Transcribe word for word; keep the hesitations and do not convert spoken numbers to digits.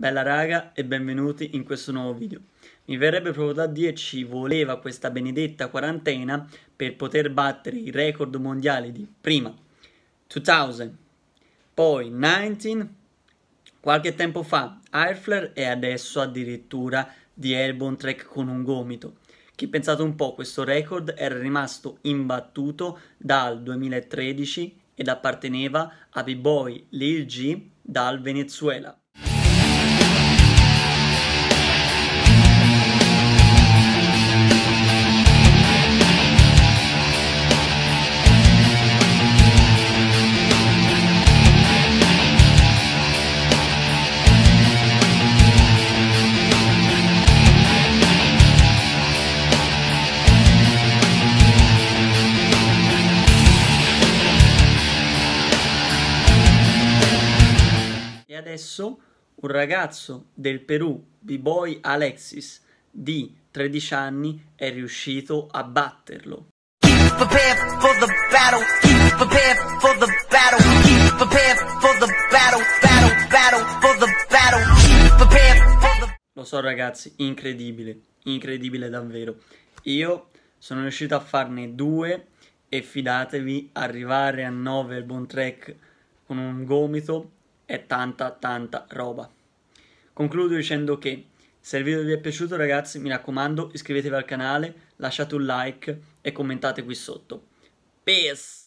Bella raga e benvenuti in questo nuovo video. Mi verrebbe proprio da dire ci voleva questa benedetta quarantena per poter battere i record mondiali di prima duemila, poi diciannove, qualche tempo fa Airflare e adesso addirittura di Elbotrack con un gomito. Che pensate un po', questo record era rimasto imbattuto dal duemilatredici ed apparteneva a B-Boy Lil G dal Venezuela. Adesso un ragazzo del Perù, B-Boy Alexis, di tredici anni, è riuscito a batterlo. Lo so ragazzi, incredibile, incredibile davvero. Io sono riuscito a farne due e fidatevi, arrivare a nove Elbotrack con un gomito è tanta tanta roba. Concludo dicendo che se il video vi è piaciuto ragazzi, mi raccomando, iscrivetevi al canale, lasciate un like e commentate qui sotto. Peace!